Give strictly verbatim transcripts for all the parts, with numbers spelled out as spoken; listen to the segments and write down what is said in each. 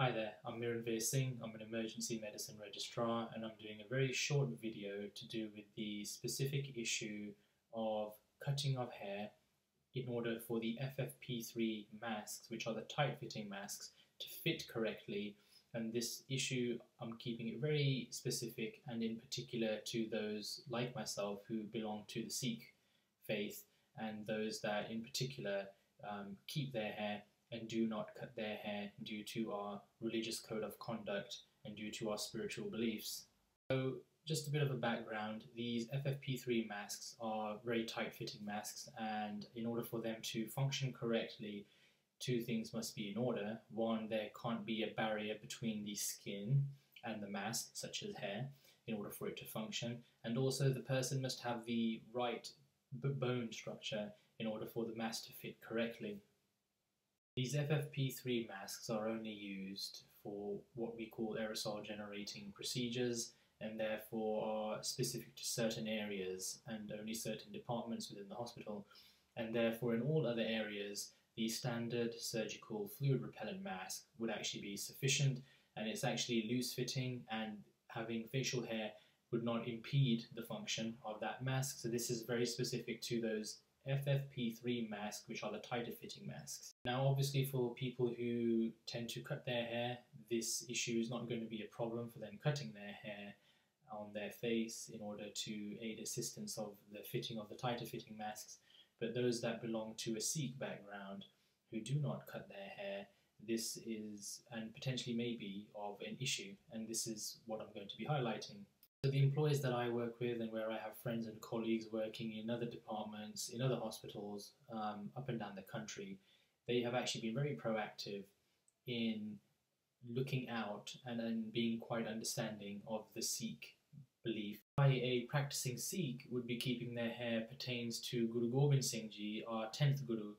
Hi there, I'm Miranveer Singh, I'm an emergency medicine registrar, and I'm doing a very short video to do with the specific issue of cutting of hair in order for the F F P three masks, which are the tight-fitting masks, to fit correctly. And this issue, I'm keeping it very specific and in particular to those like myself who belong to the Sikh faith, and those that in particular um, keep their hair and do not cut their hair due to our religious code of conduct and due to our spiritual beliefs. So just a bit of a background, these F F P three masks are very tight-fitting masks, and in order for them to function correctly, two things must be in order. One, there can't be a barrier between the skin and the mask, such as hair, in order for it to function, and also the person must have the right bone structure in order for the mask to fit correctly. These F F P three masks are only used for what we call aerosol generating procedures, and therefore are specific to certain areas and only certain departments within the hospital, and therefore in all other areas the standard surgical fluid repellent mask would actually be sufficient, and it's actually loose fitting, and having facial hair would not impede the function of that mask. So this is very specific to those F F P three masks, which are the tighter fitting masks. Now obviously for people who tend to cut their hair, this issue is not going to be a problem for them cutting their hair on their face in order to aid assistance of the fitting of the tighter fitting masks. But those that belong to a Sikh background who do not cut their hair, this is and potentially may be of an issue, and this is what I'm going to be highlighting. So the employees that I work with, and where I have friends and colleagues working in other departments, in other hospitals, um, up and down the country, they have actually been very proactive in looking out and then being quite understanding of the Sikh belief. A practicing Sikh would be keeping their hair pertains to Guru Gobind Singh Ji, our tenth Guru,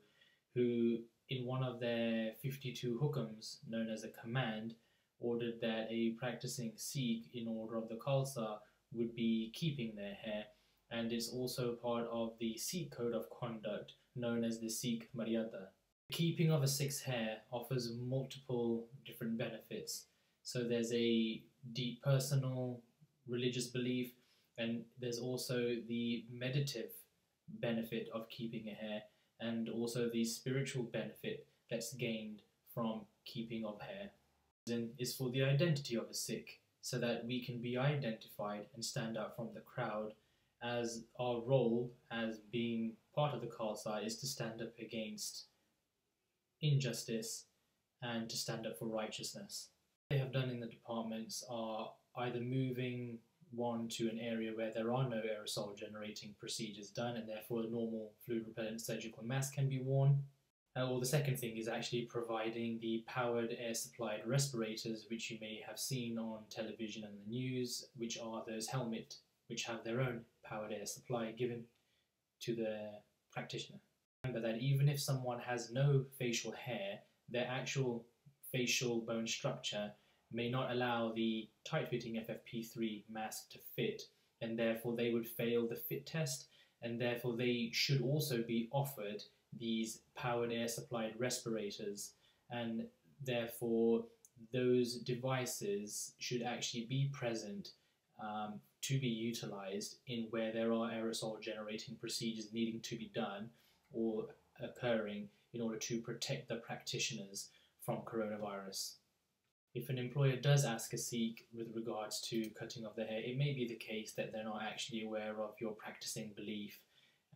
who in one of their fifty-two hukams, known as a command, ordered that a practicing Sikh in order of the Khalsa would be keeping their hair, and it's also part of the Sikh code of conduct known as the Sikh Maryada. The keeping of a Sikh's hair offers multiple different benefits. So there's a deep personal religious belief, and there's also the meditative benefit of keeping a hair, and also the spiritual benefit that's gained from keeping of hair. Is for the identity of a Sikh, so that we can be identified and stand out from the crowd, as our role as being part of the Khalsa is to stand up against injustice and to stand up for righteousness. What they have done in the departments are either moving one to an area where there are no aerosol generating procedures done, and therefore a normal fluid repellent surgical mask can be worn. Uh, well, the second thing is actually providing the powered air-supplied respirators, which you may have seen on television and the news, which are those helmet, which have their own powered air supply given to the practitioner. Remember that even if someone has no facial hair, their actual facial bone structure may not allow the tight-fitting F F P three mask to fit, and therefore they would fail the fit test, and therefore they should also be offered these powered air supplied respirators, and therefore those devices should actually be present um, to be utilized in where there are aerosol generating procedures needing to be done or occurring in order to protect the practitioners from coronavirus. If an employer does ask a Sikh with regards to cutting of the hair, it may be the case that they're not actually aware of your practicing belief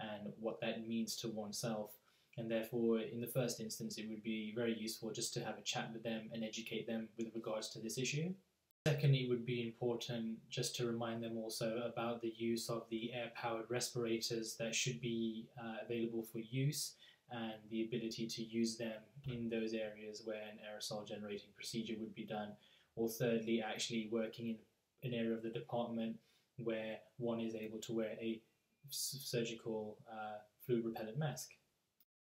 and what that means to oneself, and therefore in the first instance it would be very useful just to have a chat with them and educate them with regards to this issue. Secondly, it would be important just to remind them also about the use of the air-powered respirators that should be uh, available for use, and the ability to use them in those areas where an aerosol generating procedure would be done. Or thirdly, actually working in an area of the department where one is able to wear a surgical uh, fluid repellent mask.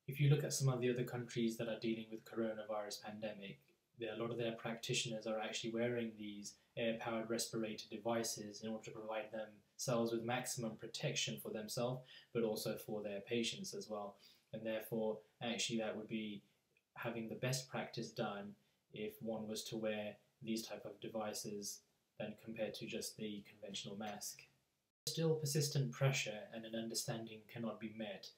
If you look at some of the other countries that are dealing with coronavirus pandemic, a lot of their practitioners are actually wearing these air-powered respirator devices in order to provide themselves with maximum protection for themselves, but also for their patients as well. And therefore, actually that would be having the best practice done if one was to wear these type of devices than compared to just the conventional mask. If still persistent pressure and an understanding cannot be met,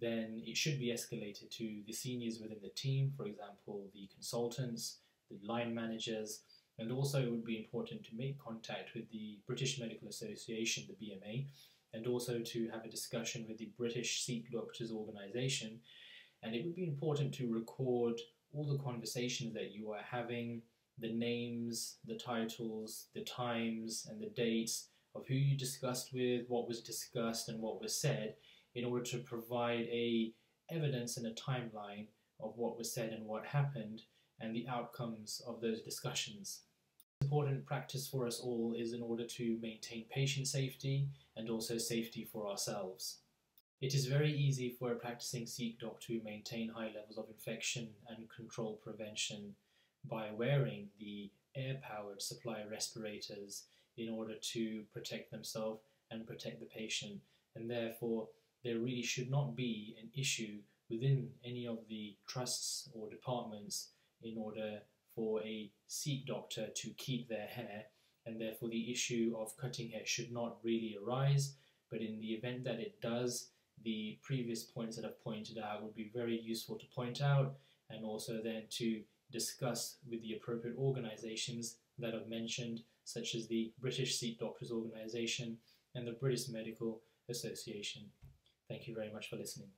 then it should be escalated to the seniors within the team, for example, the consultants, the line managers, and also it would be important to make contact with the British Medical Association, the B M A, and also to have a discussion with the British Sikh Doctors' Organization. And it would be important to record all the conversations that you are having, the names, the titles, the times, and the dates of who you discussed with, what was discussed, and what was said, in order to provide a evidence and a timeline of what was said and what happened, and the outcomes of those discussions. Important practice for us all is in order to maintain patient safety and also safety for ourselves. It is very easy for a practicing Sikh doctor to maintain high levels of infection and control prevention by wearing the air-powered supply respirators in order to protect themselves and protect the patient, and therefore there really should not be an issue within any of the trusts or departments in order for a Sikh doctor to keep their hair, and therefore the issue of cutting hair should not really arise, but in the event that it does, the previous points that I've pointed out would be very useful to point out, and also then to discuss with the appropriate organisations that I've mentioned, such as the British Sikh Doctors' Organisation and the British Medical Association. Thank you very much for listening.